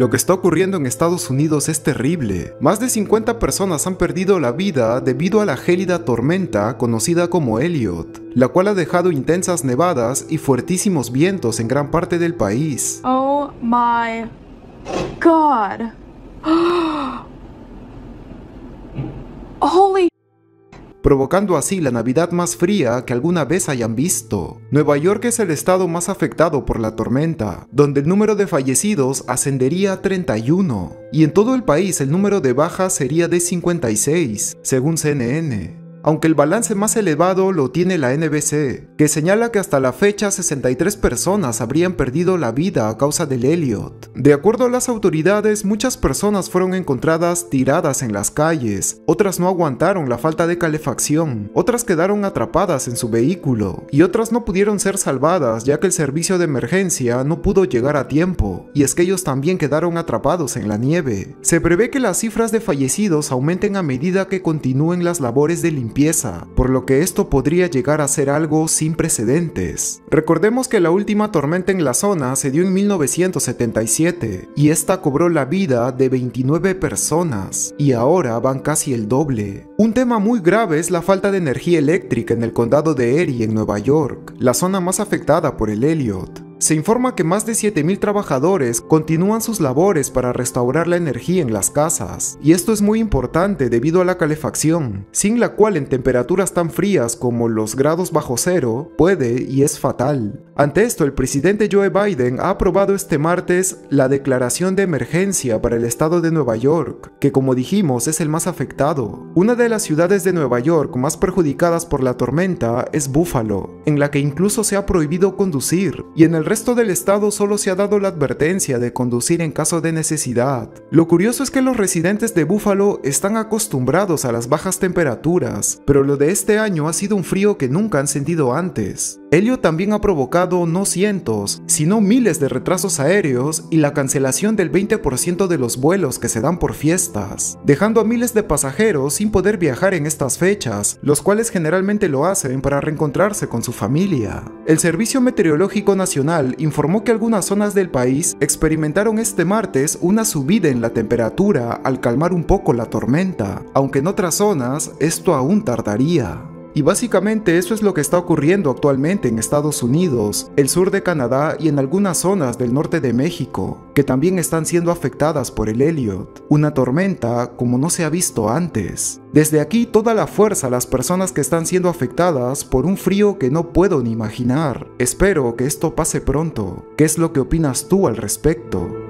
Lo que está ocurriendo en Estados Unidos es terrible. Más de 50 personas han perdido la vida debido a la gélida tormenta conocida como Elliott, la cual ha dejado intensas nevadas y fuertísimos vientos en gran parte del país. Oh my God. Holy provocando así la Navidad más fría que alguna vez hayan visto. Nueva York es el estado más afectado por la tormenta, donde el número de fallecidos ascendería a 31, y en todo el país el número de bajas sería de 56, según CNN. Aunque el balance más elevado lo tiene la NBC, que señala que hasta la fecha 63 personas habrían perdido la vida a causa del Elliott. De acuerdo a las autoridades, muchas personas fueron encontradas tiradas en las calles, otras no aguantaron la falta de calefacción, otras quedaron atrapadas en su vehículo, y otras no pudieron ser salvadas ya que el servicio de emergencia no pudo llegar a tiempo, y es que ellos también quedaron atrapados en la nieve. Se prevé que las cifras de fallecidos aumenten a medida que continúen las labores de limpieza, por lo que esto podría llegar a ser algo sin precedentes. Recordemos que la última tormenta en la zona se dio en 1977 y esta cobró la vida de 29 personas y ahora van casi el doble. Un tema muy grave es la falta de energía eléctrica en el condado de Erie en Nueva York, la zona más afectada por el Elliott. Se informa que más de 7.000 trabajadores continúan sus labores para restaurar la energía en las casas, y esto es muy importante debido a la calefacción, sin la cual en temperaturas tan frías como los grados bajo cero puede y es fatal. Ante esto, el presidente Joe Biden ha aprobado este martes la declaración de emergencia para el estado de Nueva York, que como dijimos es el más afectado. Una de las ciudades de Nueva York más perjudicadas por la tormenta es Buffalo, en la que incluso se ha prohibido conducir, y en el resto del estado solo se ha dado la advertencia de conducir en caso de necesidad. Lo curioso es que los residentes de Buffalo están acostumbrados a las bajas temperaturas, pero lo de este año ha sido un frío que nunca han sentido antes. Elliott también ha provocado no cientos, sino miles de retrasos aéreos y la cancelación del 20% de los vuelos que se dan por fiestas, dejando a miles de pasajeros sin poder viajar en estas fechas, los cuales generalmente lo hacen para reencontrarse con su familia. El Servicio Meteorológico Nacional informó que algunas zonas del país experimentaron este martes una subida en la temperatura al calmar un poco la tormenta, aunque en otras zonas esto aún tardaría. Y básicamente eso es lo que está ocurriendo actualmente en Estados Unidos, el sur de Canadá y en algunas zonas del norte de México, que también están siendo afectadas por el Elliott, una tormenta como no se ha visto antes. Desde aquí toda la fuerza a las personas que están siendo afectadas por un frío que no puedo ni imaginar. Espero que esto pase pronto. ¿Qué es lo que opinas tú al respecto?